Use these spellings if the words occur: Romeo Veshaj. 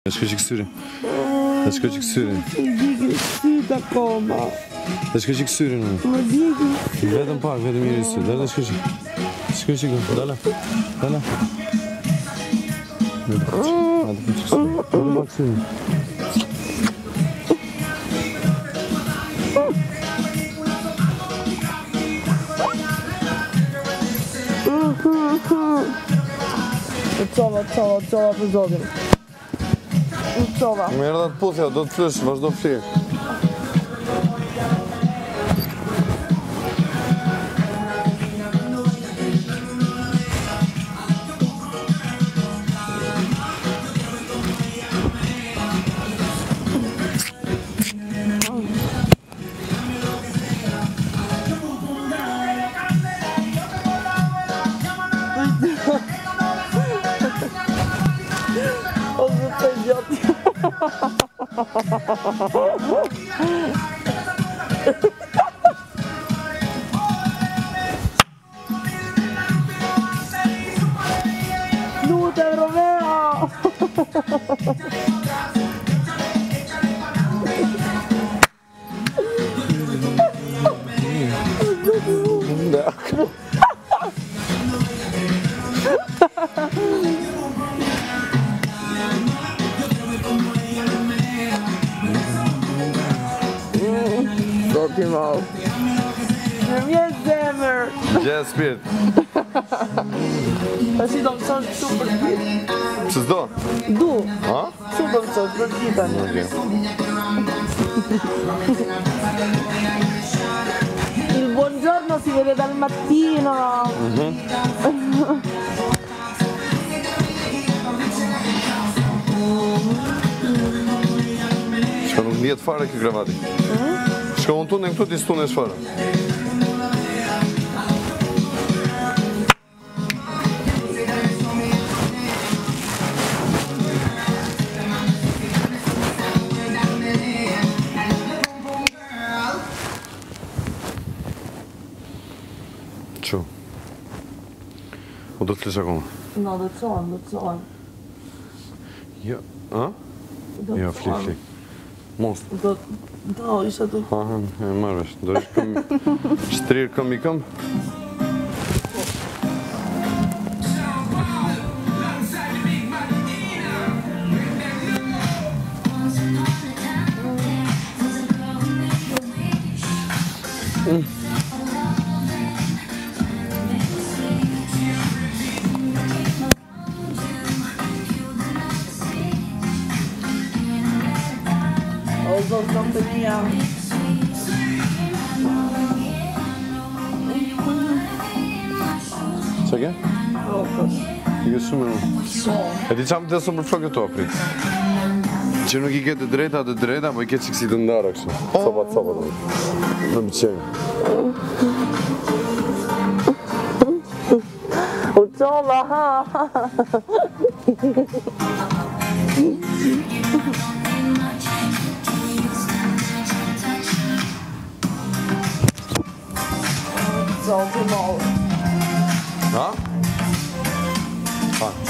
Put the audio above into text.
Cola për zotin. Cola. Më erda të puthja, do të flysh, vazhdo flyje. Dute, Romeo! Just spirit. Asi do mëson këtu për ditë. Ç'do do? Du. Ha? Ç'do do mëson për ditë tani? Il buongiorno si vede dal mattino. Shko nuk ndihet fare kjo kravati. Shko unë tunë këtu distunesh fare. Ço. O do të flesh akoma? No, do të sonë, do të sonë. Jo, a? Jo, flik, flik. Mos. Do, isha do. Aha, e marrësh, do ish këmë, shtrirë këmë i këmë. Zot kompania. Që ke? Rokosh. I ke shumë në? Shumë. E ti qamë të desëm për flokët të aprit. Që nuk I ke të drejta, po I ke që kësi të ndara kështu. Sobat, sobat. Në më qenjë. U qolla, ha! All tomorrow. Huh? Fun.